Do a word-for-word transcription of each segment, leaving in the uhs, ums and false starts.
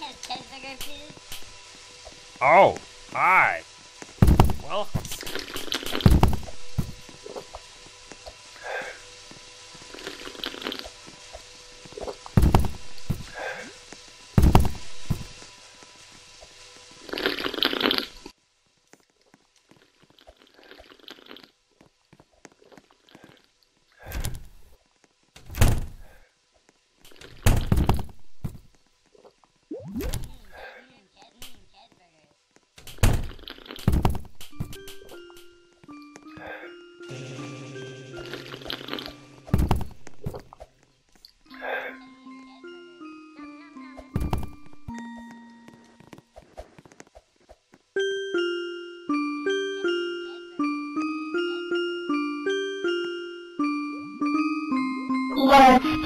know ten-finger food? Oh, hi. Welcome. Let's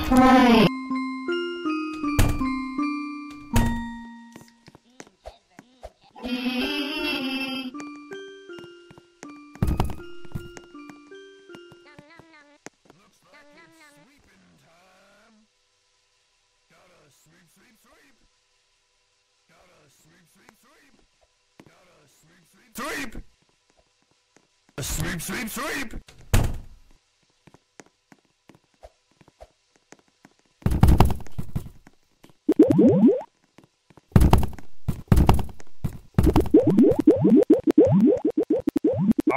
play. Sweep, sweep, sweep!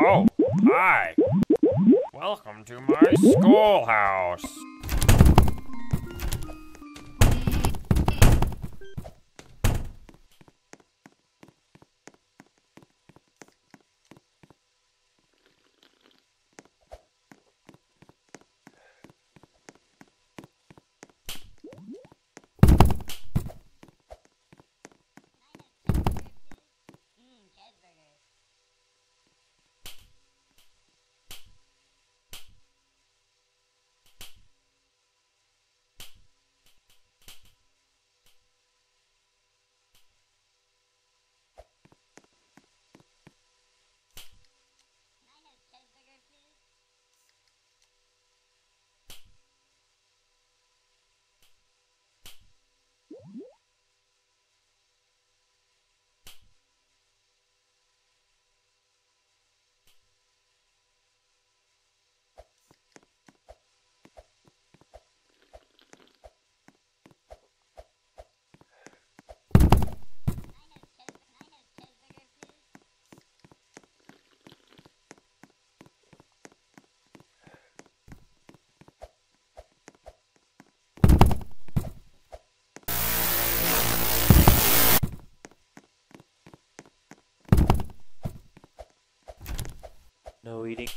Oh, hi! Welcome to my schoolhouse! No eating.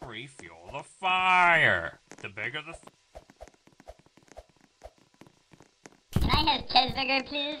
Refuel the fire. The bigger the. F Can I have cheeseburger, please?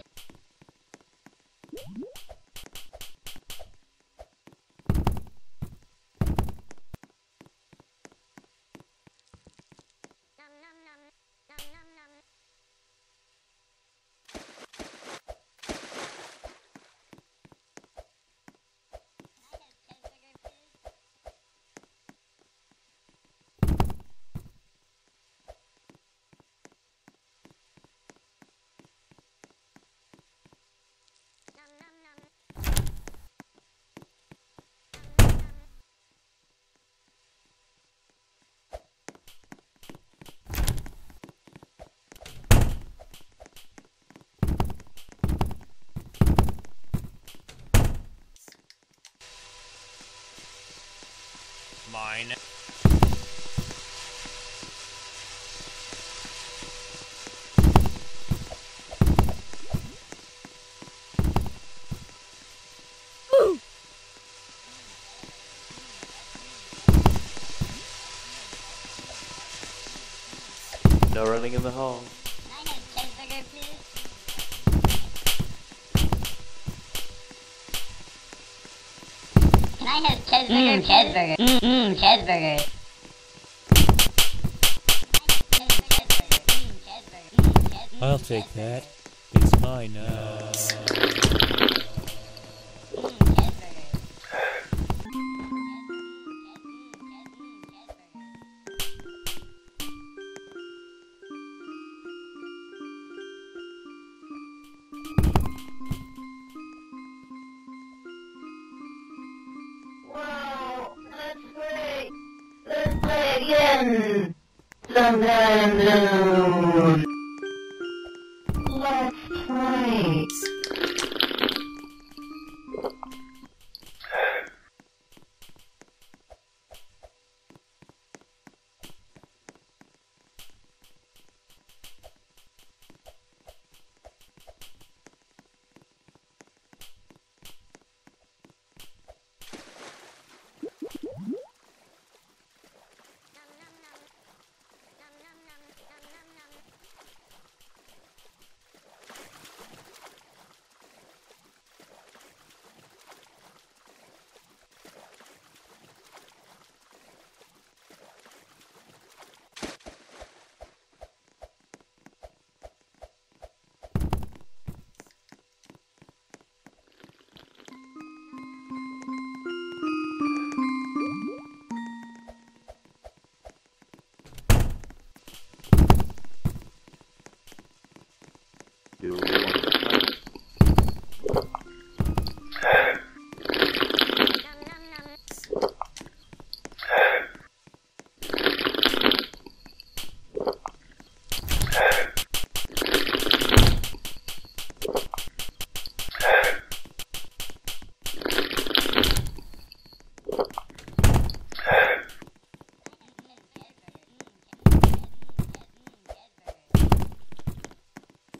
Mine. No running in the hall. I have cheeseburger, please. Cheeseburger, cheeseburger, mmm, mmm, cheeseburger. I'll take that. It's mine now. Again, sometime soon. Let's play.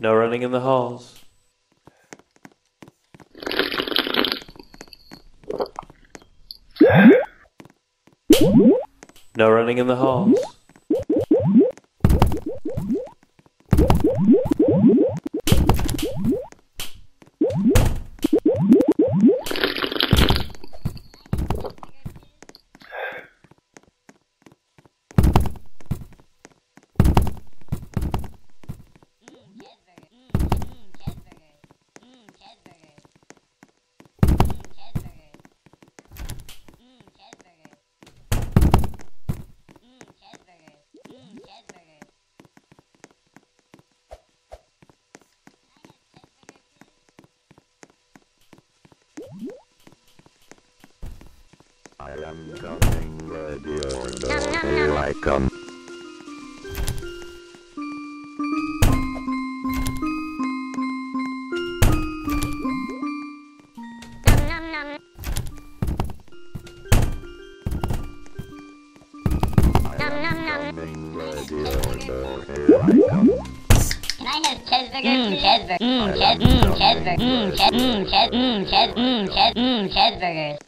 No running in the halls. No running in the halls. I am coming, ready or not, here I come. I am coming, ready or not, here I come. Can I have cheeseburger? Cheeseburger. Mmm, cheeseburger. Mmm, cheeseburger. Mmm, cheeseburger. Mmm, cheeseburger. Mmm, cheeseburger.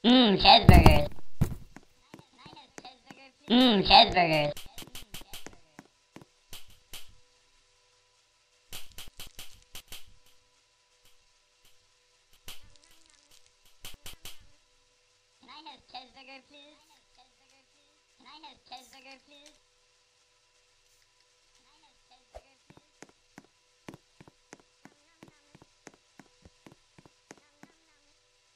Mmm, cheeseburgers. Mmm, cheeseburgers. Mmm, cheeseburgers. Can I have cheeseburger, please? Can I have cheeseburger, please? Can I have cheeseburger, please? Looks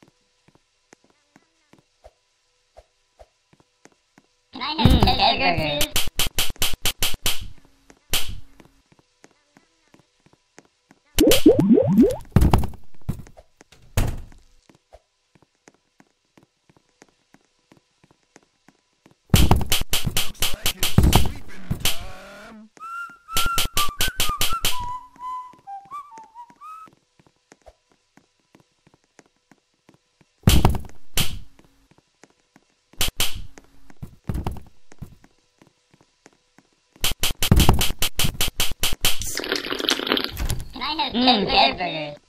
like it's sleeping time. Mmm, cheeseburger.